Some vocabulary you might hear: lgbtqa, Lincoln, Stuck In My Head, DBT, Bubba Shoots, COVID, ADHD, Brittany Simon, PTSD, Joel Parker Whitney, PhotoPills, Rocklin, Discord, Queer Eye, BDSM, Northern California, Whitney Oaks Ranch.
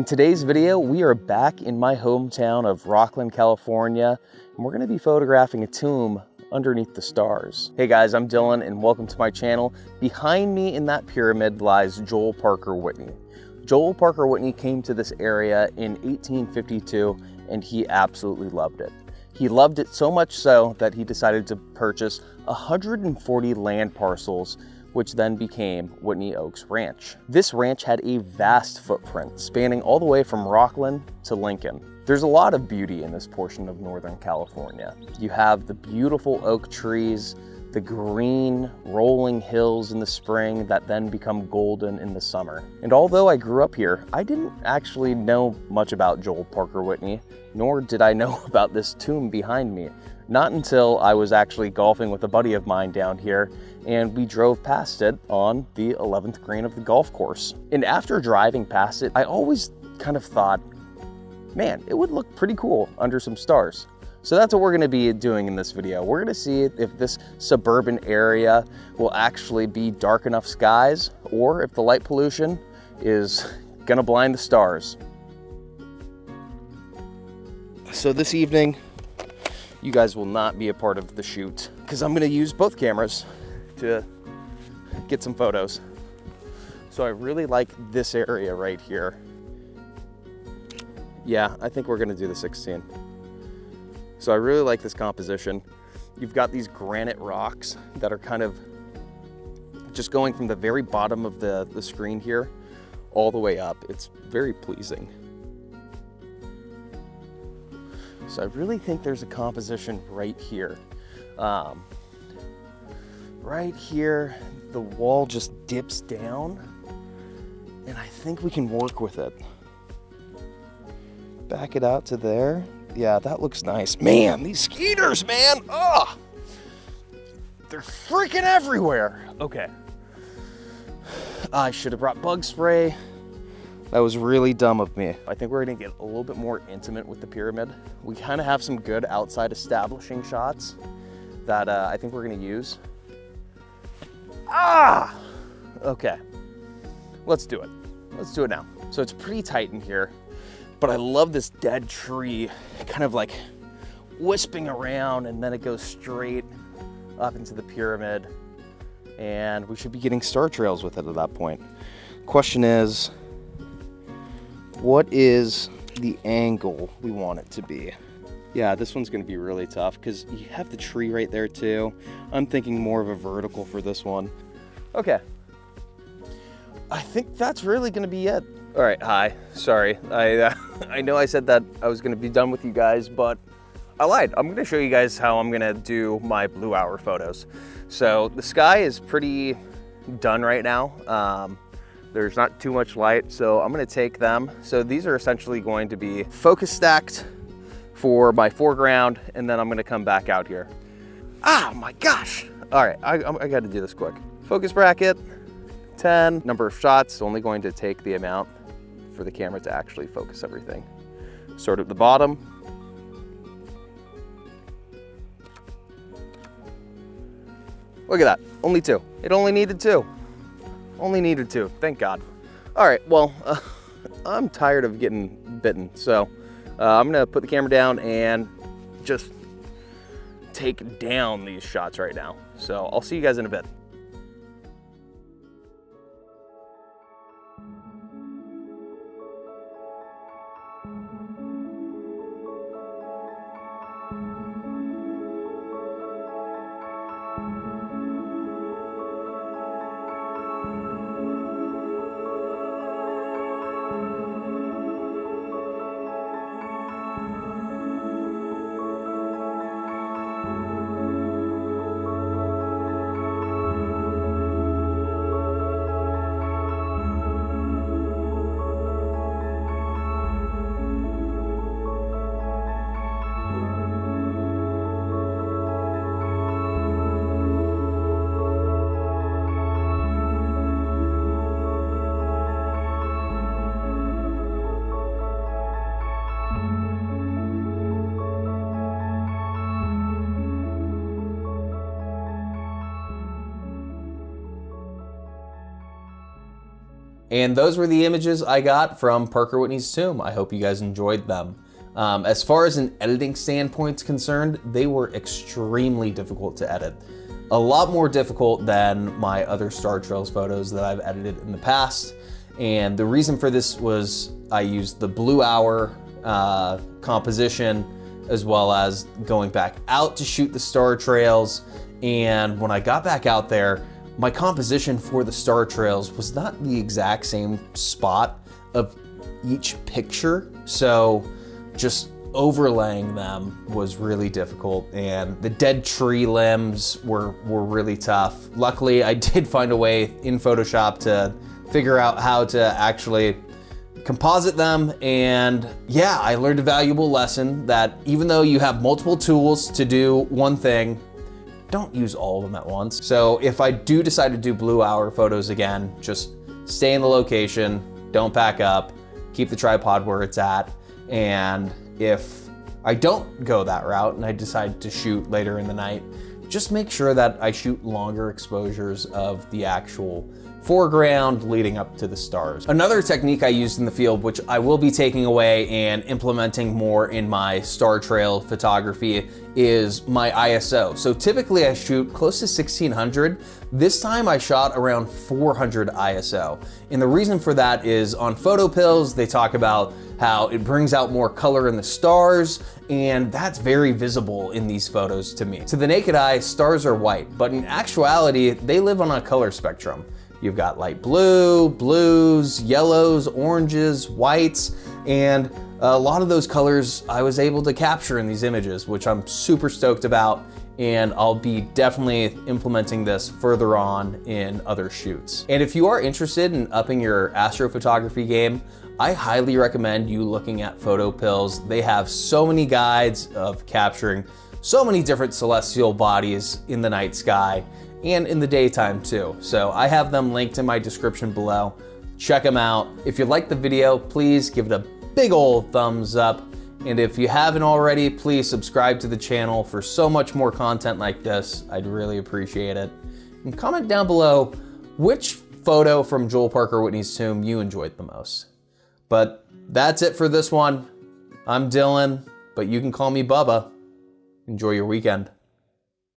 In today's video, we are back in my hometown of Rocklin, California, and we're gonna be photographing a tomb underneath the stars. Hey guys, I'm Dylan and welcome to my channel. Behind me in that pyramid lies Joel Parker Whitney. Joel Parker Whitney came to this area in 1852 and he absolutely loved it. He loved it so much so that he decided to purchase 140 land parcels, which then became Whitney Oaks Ranch. This ranch had a vast footprint spanning all the way from Rocklin to Lincoln. There's a lot of beauty in this portion of Northern California. You have the beautiful oak trees, the green rolling hills in the spring that then become golden in the summer. And although I grew up here, I didn't actually know much about Joel Parker Whitney, nor did I know about this tomb behind me. Not until I was actually golfing with a buddy of mine down here, and we drove past it on the 11th green of the golf course. And after driving past it, I always kind of thought, man, it would look pretty cool under some stars. So that's what we're gonna be doing in this video. We're gonna see if this suburban area will actually be dark enough skies, or if the light pollution is gonna blind the stars. So this evening, you guys will not be a part of the shoot because I'm gonna use both cameras to get some photos. So I really like this area right here. Yeah, I think we're gonna do the 16. So I really like this composition. You've got these granite rocks that are kind of just going from the very bottom of the screen here all the way up. It's very pleasing. So I really think there's a composition right here. Right here, the wall just dips down and I think we can work with it. Back it out to there. Yeah, that looks nice. Man, these skeeters, man, oh, they're freaking everywhere. Okay, I should have brought bug spray. That was really dumb of me. I think we're gonna get a little bit more intimate with the pyramid. We kind of have some good outside establishing shots that I think we're gonna use. Ah, okay, let's do it. Let's do it now. So it's pretty tight in here, but I love this dead tree kind of like wisping around, and then it goes straight up into the pyramid, and we should be getting star trails with it at that point. Question is, what is the angle we want it to be? Yeah, this one's gonna be really tough because you have the tree right there too. I'm thinking more of a vertical for this one. Okay, I think that's really gonna be it. All right, hi, sorry. I know I said that I was gonna be done with you guys, but I lied. I'm gonna show you guys how I'm gonna do my blue hour photos. So the sky is pretty done right now. There's not too much light, so I'm gonna take them. So these are essentially going to be focus stacked for my foreground, and then I'm gonna come back out here. Ah, my gosh. All right, I gotta do this quick. Focus bracket, 10, number of shots, only going to take the amount for the camera to actually focus everything. Start at the bottom. Look at that, only two. It only needed two. Only needed two, thank God. All right, well, I'm tired of getting bitten, so I'm gonna put the camera down and just take down these shots right now. So I'll see you guys in a bit. And those were the images I got from Parker Whitney's tomb. I hope you guys enjoyed them. As far as an editing standpoint's concerned, they were extremely difficult to edit. A lot more difficult than my other Star Trails photos that I've edited in the past. And the reason for this was I used the blue hour composition, as well as going back out to shoot the Star Trails. And when I got back out there, my composition for the Star Trails was not the exact same spot of each picture. So just overlaying them was really difficult, and the dead tree limbs were really tough. Luckily, I did find a way in Photoshop to figure out how to actually composite them. And yeah, I learned a valuable lesson that even though you have multiple tools to do one thing, don't use all of them at once. So if I do decide to do blue hour photos again, just stay in the location, don't back up, keep the tripod where it's at. And if I don't go that route and I decide to shoot later in the night, just make sure that I shoot longer exposures of the actual foreground leading up to the stars. Another technique I used in the field, which I will be taking away and implementing more in my Star Trail photography, is my ISO. So typically I shoot close to 1600. This time I shot around 400 ISO. And the reason for that is on PhotoPills, they talk about how it brings out more color in the stars, and that's very visible in these photos to me. To the naked eye, stars are white, but in actuality, they live on a color spectrum. You've got light blue, blues, yellows, oranges, whites, and a lot of those colors I was able to capture in these images, which I'm super stoked about, and I'll be definitely implementing this further on in other shoots. And if you are interested in upping your astrophotography game, I highly recommend you looking at PhotoPills. They have so many guides of capturing so many different celestial bodies in the night sky, and in the daytime too. So I have them linked in my description below. Check them out. If you liked the video, please give it a big old thumbs up. And if you haven't already, please subscribe to the channel for so much more content like this. I'd really appreciate it. And comment down below which photo from Joel Parker Whitney's tomb you enjoyed the most. But that's it for this one. I'm Dylan, but you can call me Bubba. Enjoy your weekend.